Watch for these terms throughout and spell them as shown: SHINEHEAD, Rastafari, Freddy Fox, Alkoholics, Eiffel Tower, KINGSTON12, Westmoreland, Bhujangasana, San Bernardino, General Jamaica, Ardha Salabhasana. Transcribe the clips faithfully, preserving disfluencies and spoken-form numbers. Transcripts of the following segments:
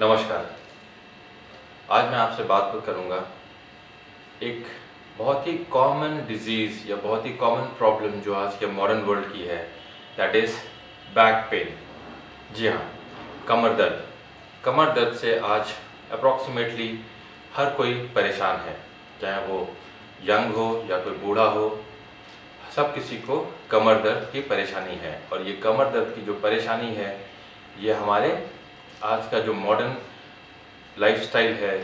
नमस्कार। आज मैं आपसे बात करूंगा एक बहुत ही कॉमन डिजीज़ या बहुत ही कॉमन प्रॉब्लम जो आज के मॉडर्न वर्ल्ड की है, दैट इज़ बैक पेन। जी हाँ, कमर दर्द। कमर दर्द से आज अप्रॉक्सीमेटली हर कोई परेशान है, चाहे वो यंग हो या कोई बूढ़ा हो, सब किसी को कमर दर्द की परेशानी है। और ये कमर दर्द की जो परेशानी है, ये हमारे आज का जो मॉडर्न लाइफस्टाइल है,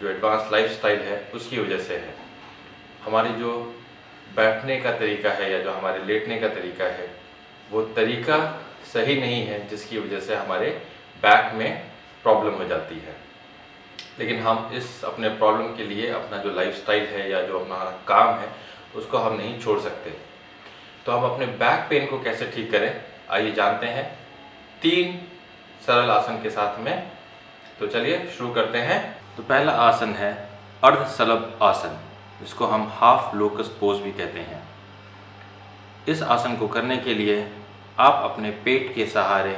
जो एडवांस लाइफस्टाइल है, उसकी वजह से है। हमारी जो बैठने का तरीका है या जो हमारे लेटने का तरीका है, वो तरीका सही नहीं है, जिसकी वजह से हमारे बैक में प्रॉब्लम हो जाती है। लेकिन हम इस अपने प्रॉब्लम के लिए अपना जो लाइफस्टाइल है या जो अपना काम है, उसको हम नहीं छोड़ सकते। तो हम अपने बैक पेन को कैसे ठीक करें, आइए जानते हैं तीन सरल आसन के साथ में। तो चलिए शुरू करते हैं। तो पहला आसन है अर्ध सलभ आसन, इसको हम हाफ लोकस पोज भी कहते हैं। इस आसन को करने के लिए आप अपने पेट के सहारे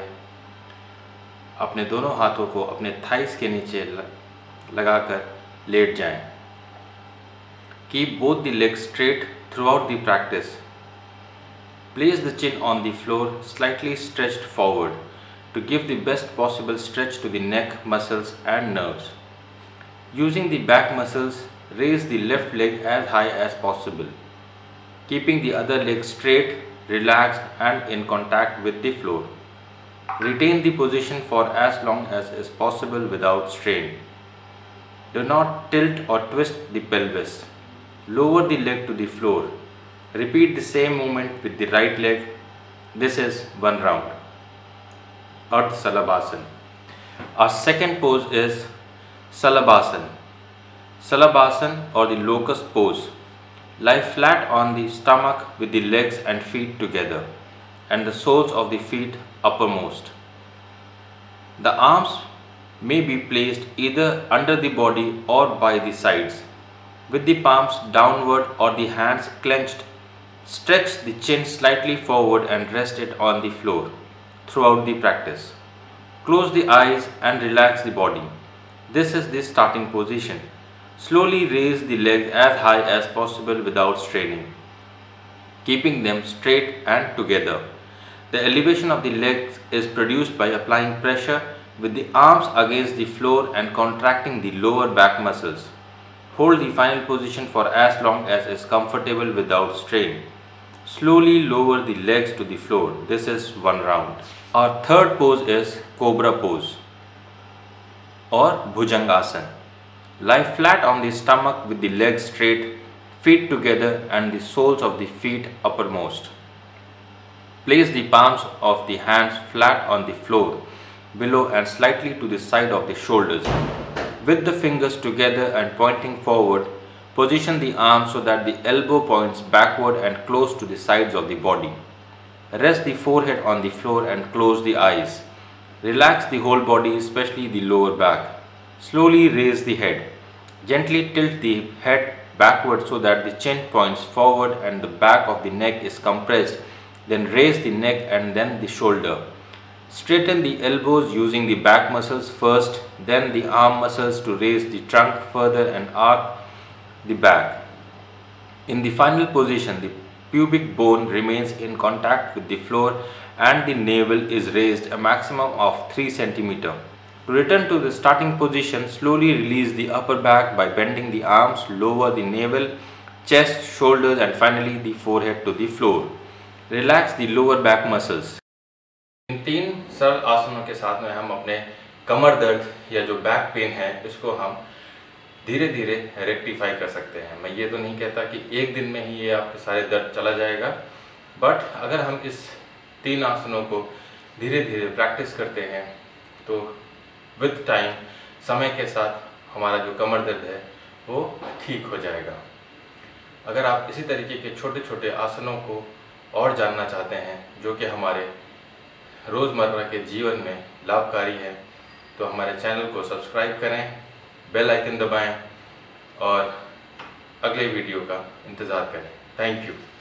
अपने दोनों हाथों को अपने थाइस के नीचे लगाकर लेट जाएं। Keep both the leg straight throughout the practice. Place the chin on the floor slightly stretched forward to give the best possible stretch to the neck muscles and nerves. Using the back muscles, raise the left leg as high as possible, keeping the other leg straight, relaxed and in contact with the floor. Retain the position for as long as is possible without strain. Do not tilt or twist the pelvis. Lower the leg to the floor. Repeat the same movement with the right leg. This is one round. Ardha Salabhasana. Our second pose is Salabhasana. Salabhasana or the locust pose. Lie flat on the stomach with the legs and feet together and the soles of the feet uppermost. The arms may be placed either under the body or by the sides. With the palms downward or the hands clenched, stretch the chin slightly forward and rest it on the floor. Throughout the practice, close the eyes and relax the body. This is the starting position. Slowly raise the legs as high as possible without straining, keeping them straight and together. The elevation of the legs is produced by applying pressure with the arms against the floor and contracting the lower back muscles. Hold the final position for as long as is comfortable without strain. Slowly lower the legs to the floor. This is one round. Our third pose is Cobra pose or Bhujangasana. Lie flat on the stomach with the legs straight, feet together and the soles of the feet uppermost. Place the palms of the hands flat on the floor below and slightly to the side of the shoulders. With the fingers together and pointing forward, position the arm so that the elbow points backward and close to the sides of the body. Rest the forehead on the floor and close the eyes. Relax the whole body, especially the lower back. Slowly raise the head. Gently tilt the head backward so that the chin points forward and the back of the neck is compressed. Then raise the neck and then the shoulder. Straighten the elbows using the back muscles first, then the arm muscles to raise the trunk further and arc the back. In the final position, the pubic bone remains in contact with the floor and the navel is raised a maximum of three centimeters. To return to the starting position, slowly release the upper back by bending the arms, lower the navel, chest, shoulders and finally the forehead to the floor. Relax the lower back muscles. इन तीन सरल आसनों के साथ में हम अपने कमर दर्द या जो बैक पेन है, इसको हम धीरे धीरे रेक्टिफाई कर सकते हैं। मैं ये तो नहीं कहता कि एक दिन में ही ये आपके सारे दर्द चला जाएगा, बट अगर हम इस तीन आसनों को धीरे धीरे प्रैक्टिस करते हैं तो विद टाइम, समय के साथ, हमारा जो कमर दर्द है वो ठीक हो जाएगा। अगर आप इसी तरीके के छोटे छोटे आसनों को और जानना चाहते हैं जो कि हमारे रोज़मर्रा के जीवन में लाभकारी है, तो हमारे चैनल को सब्सक्राइब करें, बेल आइकन दबाएं और अगले वीडियो का इंतज़ार करें। Thank you.